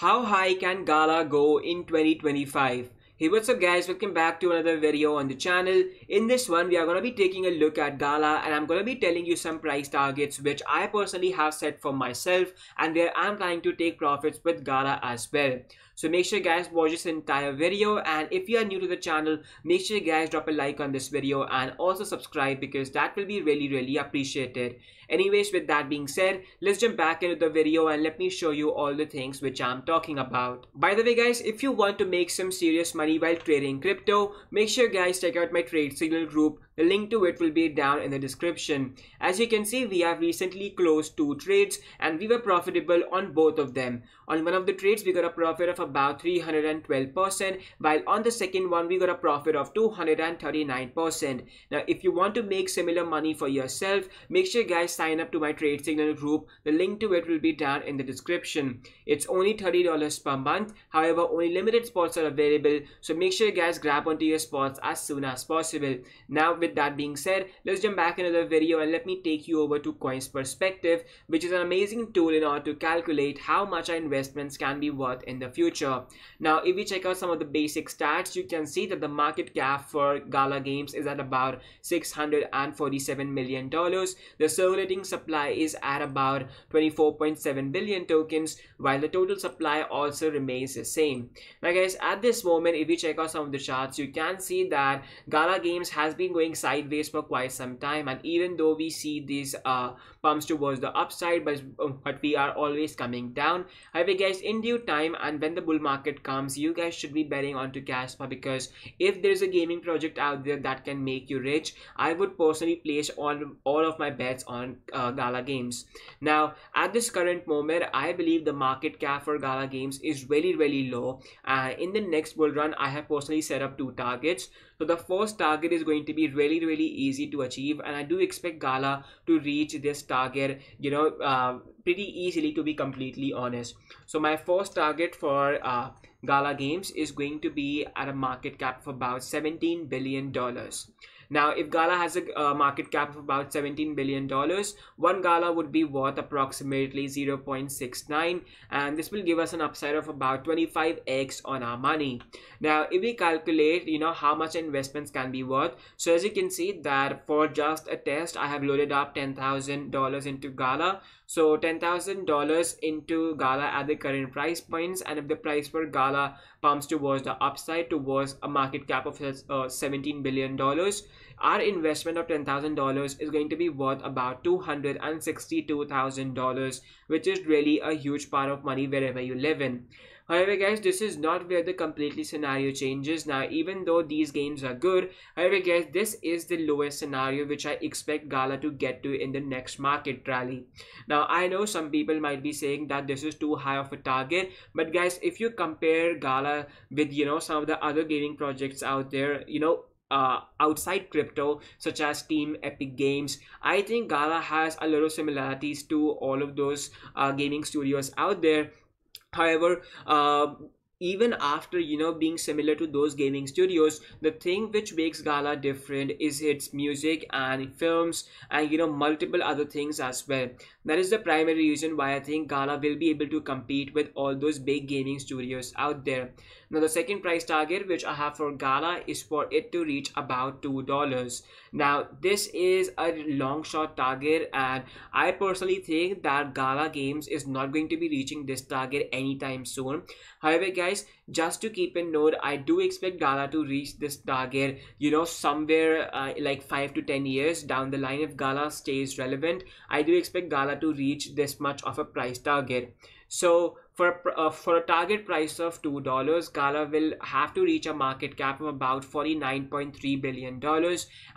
How high can Gala go in 2025? Hey, what's up guys, welcome back to another video on the channel. In this one, we are going to be taking a look at Gala and I'm going to be telling you some price targets which I personally have set for myself and where I'm planning to take profits with Gala as well. So make sure you guys watch this entire video, and if you are new to the channel, make sure you guys drop a like on this video and also subscribe because that will be really appreciated. Anyways, with that being said, let's jump back into the video and let me show you all the things which I'm talking about. By the way guys, if you want to make some serious money while trading crypto, make sure you guys check out my Trade Signal group. The link to it will be down in the description. As you can see, we have recently closed 2 trades and we were profitable on both of them. On one of the trades, we got a profit of about 312%, while on the second one, we got a profit of 239%. Now, if you want to make similar money for yourself, make sure you guys sign up to my Trade Signal group. The link to it will be down in the description. It's only $30 per month. However, only limited spots are available. So make sure you guys grab onto your spots as soon as possible. Now, with that being said, let's jump back into the video and let me take you over to Coins Perspective, which is an amazing tool in order to calculate how much our investments can be worth in the future. Now, if we check out some of the basic stats, you can see that the market cap for Gala Games is at about $647 million. The circulating supply is at about 24.7 billion tokens, while the total supply also remains the same. Now guys, at this moment, if we check out some of the charts, you can see that Gala Games has been going sideways for quite some time, and even though we see these pumps towards the upside, but we are always coming down. However guys, in due time and when the bull market comes, you guys should be betting onto Casper, because if there's a gaming project out there that can make you rich, I would personally place all of my bets on Gala Games. Now at this current moment, I believe the market cap for Gala Games is really low. In the next bull run, I have personally set up 2 targets. So the first target is going to be really easy to achieve, and I do expect Gala to reach this target, you know, pretty easily, to be completely honest. So my first target for Gala Games is going to be at a market cap of about $17 billion. Now, if Gala has a market cap of about $17 billion, one Gala would be worth approximately 0.69, and this will give us an upside of about 25x on our money. Now, if we calculate, you know, how much investments can be worth, so as you can see that for just a test, I have loaded up $10,000 into Gala. So $10,000 into Gala at the current price points, and if the price for Gala pumps towards the upside towards a market cap of $17 billion, our investment of $10,000 is going to be worth about $262,000, which is really a huge pile of money wherever you live in. However guys, this is not where the completely scenario changes. Now, even though these gains are good, however guys, this is the lowest scenario which I expect Gala to get to in the next market rally. Now, I know some people might be saying that this is too high of a target, but guys, if you compare Gala with, you know, some of the other gaming projects out there, you know, outside crypto, such as Steam, Epic Games, I think Gala has a lot of similarities to all of those gaming studios out there. However, even after, you know, being similar to those gaming studios, the thing which makes Gala different is its music and films and, you know, multiple other things as well. That is the primary reason why I think Gala will be able to compete with all those big gaming studios out there. Now, the second price target which I have for Gala is for it to reach about $2. Now, this is a long shot target, and I personally think that Gala Games is not going to be reaching this target anytime soon. However guys, just to keep in note, I do expect Gala to reach this target, you know, somewhere like 5 to 10 years down the line. If Gala stays relevant, I do expect Gala to reach this much of a price target. So for a target price of $2, Gala will have to reach a market cap of about $49.3 billion.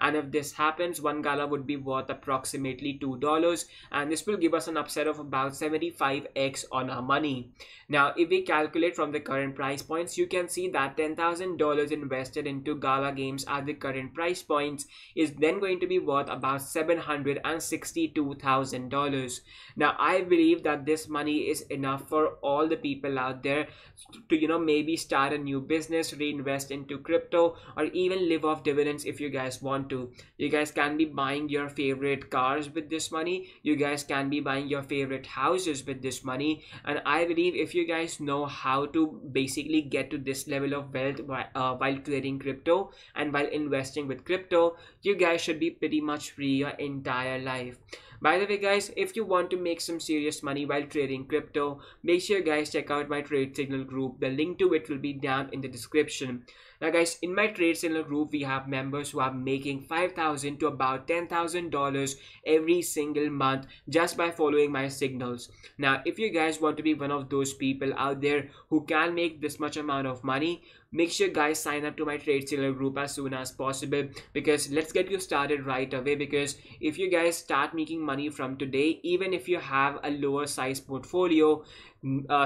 And if this happens, one Gala would be worth approximately $2. And this will give us an upside of about 75x on our money. Now, if we calculate from the current price points, you can see that $10,000 invested into Gala Games at the current price points is then going to be worth about $762,000. Now, I believe that this money is enough for all all the people out there to, maybe start a new business, reinvest into crypto, or even live off dividends if you guys want to. You guys can be buying your favorite cars with this money. You guys can be buying your favorite houses with this money. And I believe if you guys know how to basically get to this level of wealth while trading crypto and while investing with crypto, you guys should be pretty much free your entire life. By the way guys, if you want to make some serious money while trading crypto, make sure you guys check out my Trade Signal group. The link to it will be down in the description. Now guys, in my Trade Signal group, we have members who are making $5,000 to about $10,000 every single month just by following my signals. Now, if you guys want to be one of those people out there who can make this much amount of money, make sure guys sign up to my Trade Signal group as soon as possible, because let's get you started right away. Because if you guys start making money from today, even if you have a lower size portfolio,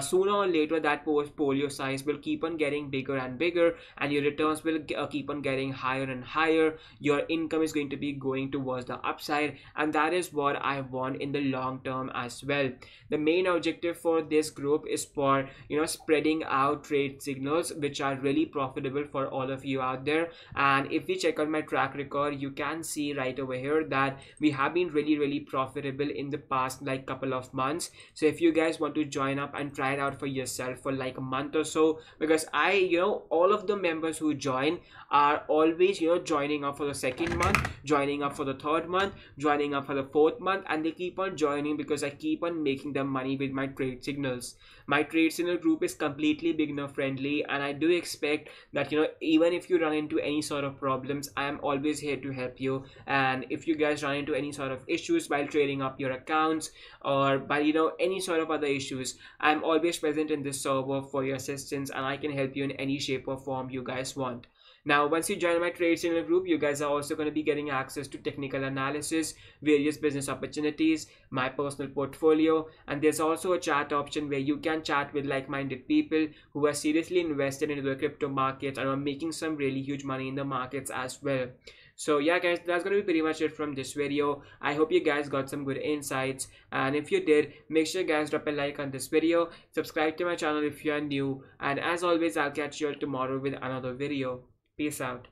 sooner or later that portfolio size will keep on getting bigger and bigger, and your returns will keep on getting higher and higher. Your income is going to be going towards the upside, and that is what I want in the long term as well. The main objective for this group is for spreading out trade signals which are really profitable for all of you out there. And if we check out my track record, you can see right over here that we have been really profitable in the past like couple of months. So if you guys want to join up and try it out for yourself for like a month or so, because I all of the members who join are always joining up for the second month, joining up for the third month, joining up for the fourth month, and they keep on joining because I keep on making them money with my trade signals. My Trade Signal group is completely beginner friendly, and I do expect that even if you run into any sort of problems, I am always here to help you. And if you guys run into any sort of issues while trading up your accounts or by any sort of other issues, I'm always present in this server for your assistance, and I can help you in any shape or form you guys want. Now, once you join my Trade Signal group, you guys are also going to be getting access to technical analysis, various business opportunities, my personal portfolio, and there's also a chat option where you can chat with like-minded people who are seriously invested into the crypto markets and are making some really huge money in the markets as well. So yeah guys, that's gonna be pretty much it from this video. I hope you guys got some good insights, and if you did, make sure you guys drop a like on this video, subscribe to my channel if you are new, and as always, I'll catch you all tomorrow with another video. Peace out.